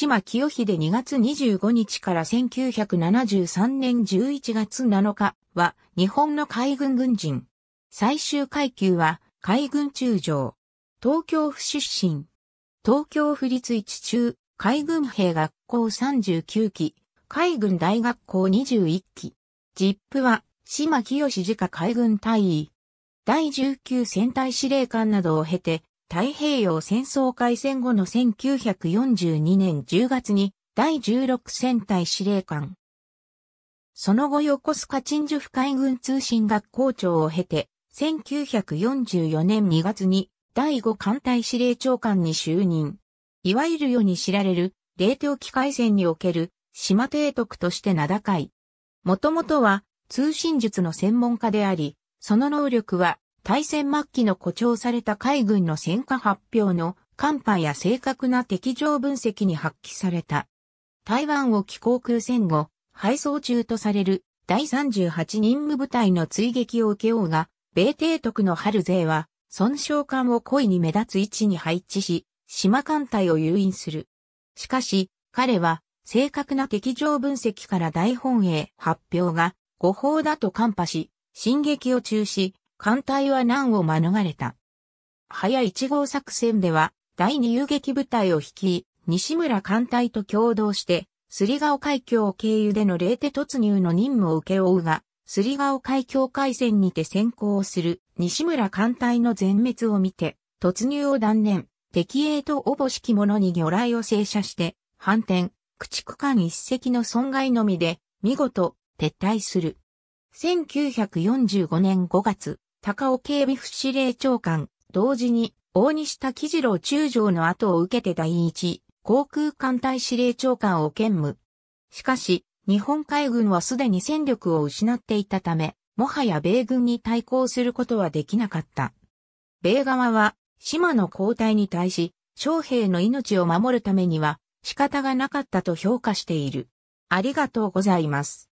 千満清秀2月25日から1973年11月7日は日本の海軍軍人。最終階級は海軍中将。東京府出身。東京府立一中海軍兵学校39期、海軍大学校21期。実父は千満清次下海軍大尉。第19戦隊司令官などを経て、太平洋戦争開戦後の1942年10月に第16戦隊司令官。その後横須賀鎮守府海軍通信学校長を経て、1944年2月に第5艦隊司令長官に就任。いわゆる世に知られる、冷凍機海戦における島提督として名高い。もともとは通信術の専門家であり、その能力は大戦末期の誇張された海軍の戦果発表の艦破や正確な敵情分析に発揮された。台湾沖航空戦後、敗走中とされる第38任務部隊の追撃を受けようが、米提督の春勢は、損傷艦を故意に目立つ位置に配置し、島艦隊を誘引する。しかし、彼は正確な敵情分析から大本営発表が誤報だと艦破し、進撃を中止、艦隊は難を免れた。早1号作戦では、第2遊撃部隊を率い、西村艦隊と共同して、摺ヶ尾海峡経由での冷徹突入の任務を請け負うが、摺ヶ尾海峡海戦にて先行をする西村艦隊の全滅を見て、突入を断念、敵影とおぼしき者に魚雷を正射して、反転、駆逐艦一隻の損害のみで、見事、撤退する。1945年5月、高尾警備副司令長官、同時に大西滝次郎中将の後を受けて第一航空艦隊司令長官を兼務。しかし、日本海軍はすでに戦力を失っていたため、もはや米軍に対抗することはできなかった。米側は、島の後退に対し、将兵の命を守るためには仕方がなかったと評価している。ありがとうございます。